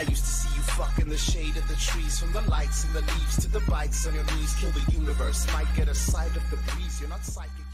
I used to see you fuck in the shade of the trees, from the lights and the leaves to the bites on your knees. Kill the universe, might get a sight of the breeze. You're not psychic.